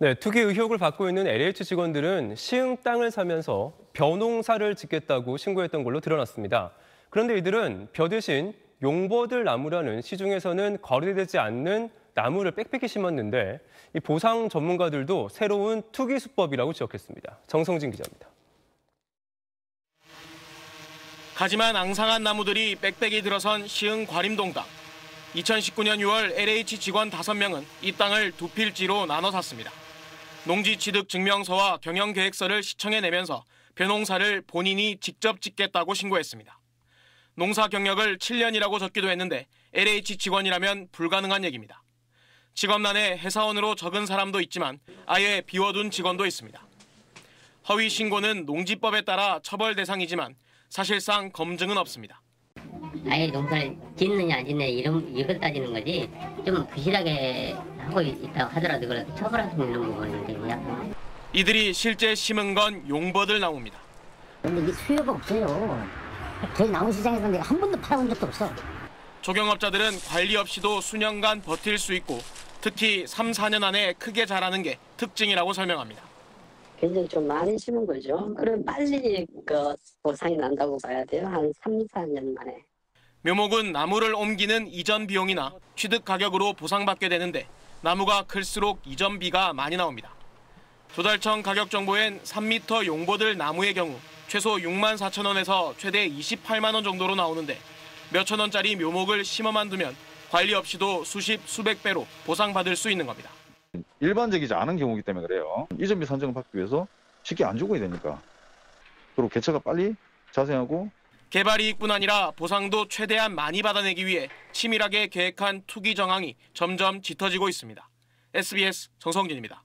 네, 투기 의혹을 받고 있는 LH 직원들은 시흥 땅을 사면서 벼농사를 짓겠다고 신고했던 걸로 드러났습니다. 그런데 이들은 벼 대신 용버들 나무라는 시중에서는 거래되지 않는 나무를 빽빽히 심었는데 이 보상 전문가들도 새로운 투기 수법이라고 지적했습니다. 정성진 기자입니다. 하지만 앙상한 나무들이 빽빽이 들어선 시흥 과림동당. 2019년 6월 LH 직원 5명은 이 땅을 두 필지로 나눠 샀습니다. 농지 취득 증명서와 경영 계획서를 시청에 내면서 벼농사를 본인이 직접 짓겠다고 신고했습니다. 농사 경력을 7년이라고 적기도 했는데 LH 직원이라면 불가능한 얘기입니다. 직업란에 회사원으로 적은 사람도 있지만 아예 비워둔 직원도 있습니다. 허위 신고는 농지법에 따라 처벌 대상이지만 사실상 검증은 없습니다. 아예 농사를 짓느냐 안 짓느냐 이걸 따지는 거지 좀 부실하게 하고 있다고 하더라도 그걸 처벌할 수 있는 부분인데요. 이들이 실제 심은 건 용버들 나무입니다. 근데 이게 수요가 없어요. 저희 나무 시장에서는 내가 한 번도 팔아본 적도 없어. 조경업자들은 관리 없이도 수년간 버틸 수 있고 특히 3-4년 안에 크게 자라는 게 특징이라고 설명합니다. 굉장히 좀 많이 심은 거죠. 그럼 빨리 보상이 난다고 봐야 돼요. 한 3-4년 만에. 묘목은 나무를 옮기는 이전 비용이나 취득 가격으로 보상받게 되는데 나무가 클수록 이전비가 많이 나옵니다. 조달청 가격 정보엔 3m 용버들 나무의 경우 최소 64,000원에서 최대 28만 원 정도로 나오는데 몇천 원짜리 묘목을 심어만 두면 관리 없이도 수십, 수백 배로 보상받을 수 있는 겁니다. 일반적이지 않은 경우이기 때문에 그래요. 이전비 산정을 받기 위해서 쉽게 안 죽어야 되니까. 그리고 개체가 빨리 자생하고 개발 이익뿐 아니라 보상도 최대한 많이 받아내기 위해 치밀하게 계획한 투기 정황이 점점 짙어지고 있습니다. SBS 정성진입니다.